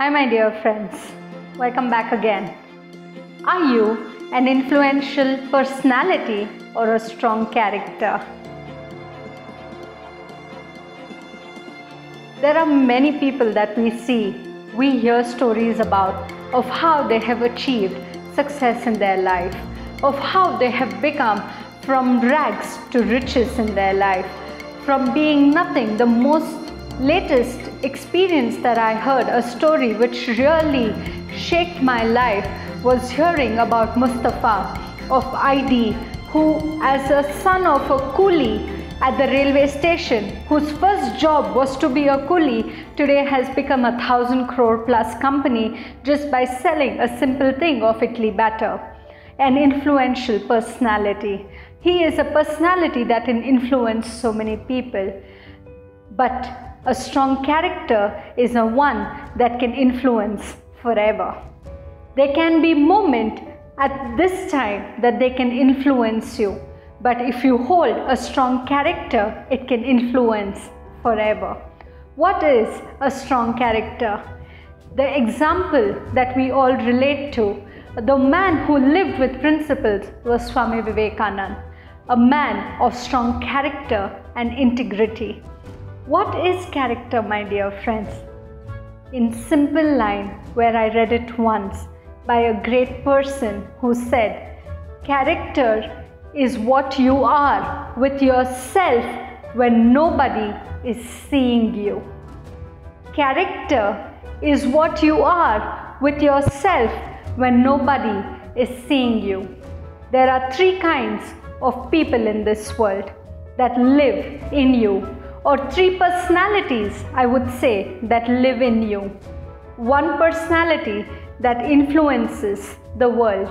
Hi my dear friends, welcome back again. Are you an influential personality or a strong character? There are many people that we see, we hear stories about of how they have achieved success in their life, of how they have become from rags to riches in their life, from being nothing. The most latest experience that I heard, a story which really shook my life, was hearing about Mustafa of ID, who as a son of a coolie at the railway station, whose first job was to be a coolie, today has become a 1,000 crore plus company just by selling a simple thing of idli batter. An influential personality. He is a personality that can influence so many people. But a strong character is a one that can influence forever. There can be moment at this time that they can influence you, but if you hold a strong character, it can influence forever. What is a strong character? The example that we all relate to, the man who lived with principles was Swami Vivekananda, a man of strong character and integrity. What is character, my dear friends? In simple line where I read it once by a great person who said, character is what you are with yourself when nobody is seeing you. Character is what you are with yourself when nobody is seeing you. There are three kinds of people in this world that live in you, or three personalities I would say that live in you. One personality that influences the world.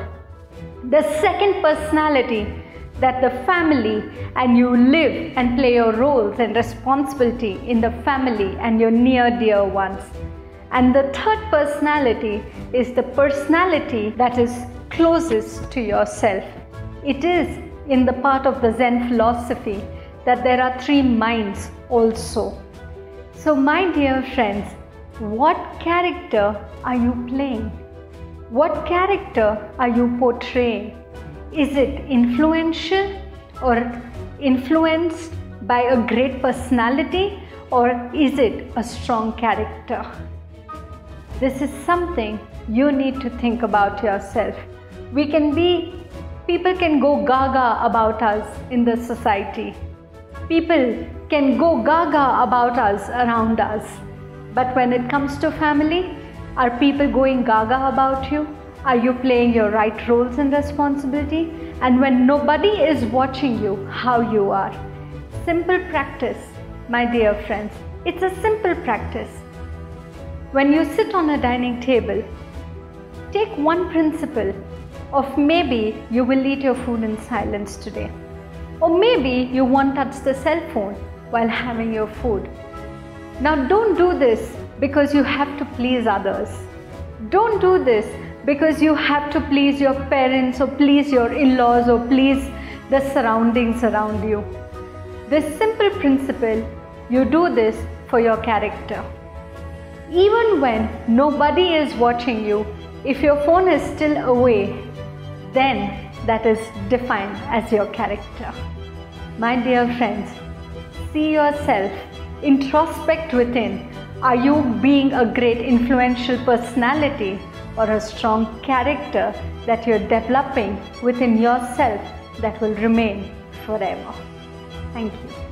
The second personality that the family and you live and play your roles and responsibility in the family and your near dear ones. And the third personality is the personality that is closest to yourself. It is in the part of the Zen philosophy that there are three minds also. So my dear friends, what character are you playing? What character are you portraying? Is it influential or influenced by a great personality, or is it a strong character? This is something you need to think about yourself. People can go gaga about us in the society. People can go gaga about us around us. But when it comes to family, are people going gaga about you? Are you playing your right roles and responsibility? And when nobody is watching you, how you are? Simple practice, my dear friends. It's a simple practice. When you sit on a dining table, take one principle of maybe you will eat your food in silence today, or maybe you won't touch the cell phone while having your food. Now don't do this because you have to please others. Don't do this because you have to please your parents or please your in-laws or please the surroundings around you. This simple principle, you do this for your character. Even when nobody is watching you, if your phone is still away, then that is defined as your character. My dear friends, see yourself, introspect within. Are you being a great influential personality or a strong character that you're developing within yourself that will remain forever? Thank you.